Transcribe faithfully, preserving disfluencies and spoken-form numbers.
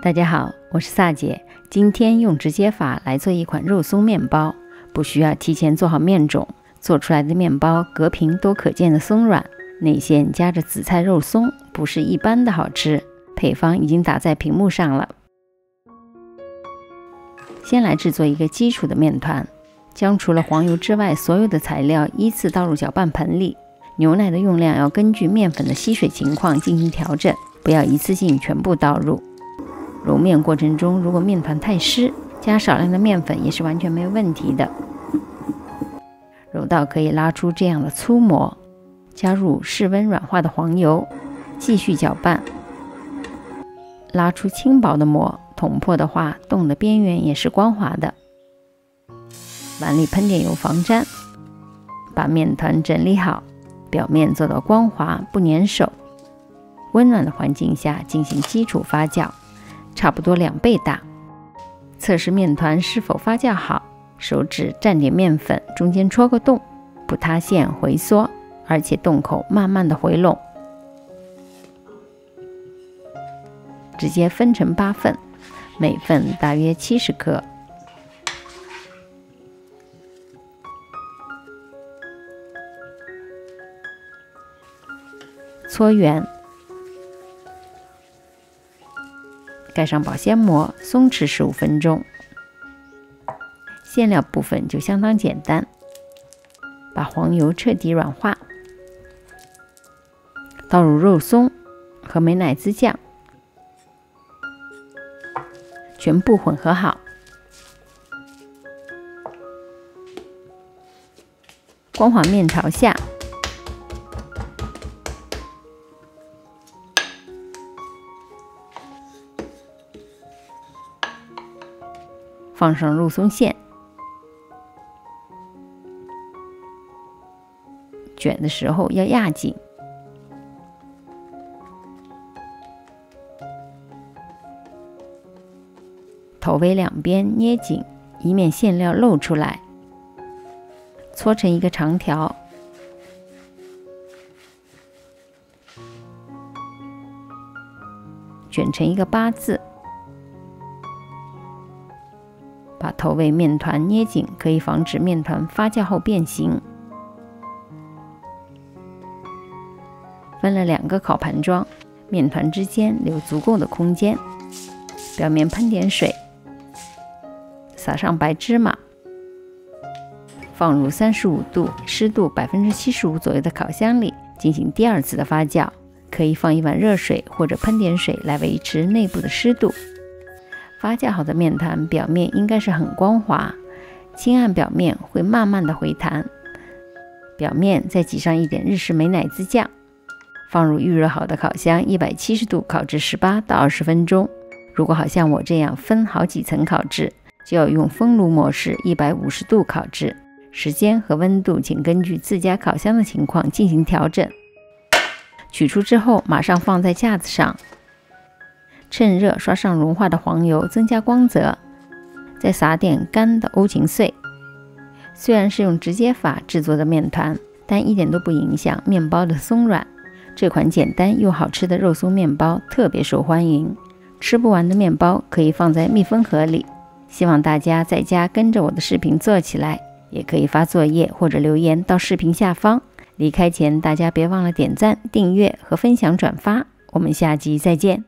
大家好，我是萨姐，今天用直接法来做一款肉松面包，不需要提前做好面种，做出来的面包隔屏都可见的松软，内馅夹着紫菜肉松，不是一般的好吃。配方已经打在屏幕上了。先来制作一个基础的面团，将除了黄油之外所有的材料依次倒入搅拌盆里。牛奶的用量要根据面粉的吸水情况进行调整，不要一次性全部倒入。揉面过程中，如果面团太湿，加少量的面粉也是完全没有问题的。揉到可以拉出这样的粗膜，加入室温软化的黄油，继续搅拌，拉出轻薄的膜。捅破的话，洞的边缘也是光滑的。碗里喷点油防粘，把面团整理好，表面做到光滑不粘手。温暖的环境下进行基础发酵，差不多两倍大。测试面团是否发酵好，手指蘸点面粉，中间戳个洞，不塌陷回缩，而且洞口慢慢的回拢，直接分成八份。每份大约七十克，搓圆，盖上保鲜膜，松弛十五分钟。馅料部分就相当简单，把黄油彻底软化，倒入肉松和美乃滋酱。全部混合好，光滑面朝下，放上肉松馅，卷的时候要压紧。口尾两边捏紧，以免馅料漏出来。搓成一个长条，卷成一个八字，把头尾面团捏紧，可以防止面团发酵后变形。分了两个烤盘装，面团之间留足够的空间，表面喷点水。撒上白芝麻，放入三十五度、湿度百分之七十五左右的烤箱里进行第二次的发酵。可以放一碗热水或者喷点水来维持内部的湿度。发酵好的面团表面应该是很光滑，轻按表面会慢慢的回弹。表面再挤上一点日式美乃滋酱，放入预热好的烤箱一百七十度烤至十八到二十分钟。如果好像我这样分好几层烤制，就要用风炉模式一百五十度烤制，时间和温度请根据自家烤箱的情况进行调整。取出之后马上放在架子上，趁热刷上融化的黄油增加光泽，再撒点干的欧芹碎。虽然是用直接法制作的面团，但一点都不影响面包的松软。这款简单又好吃的肉松面包特别受欢迎，吃不完的面包可以放在密封盒里。希望大家在家跟着我的视频做起来，也可以发作业或者留言到视频下方。离开前，大家别忘了点赞、订阅和分享转发。我们下集再见。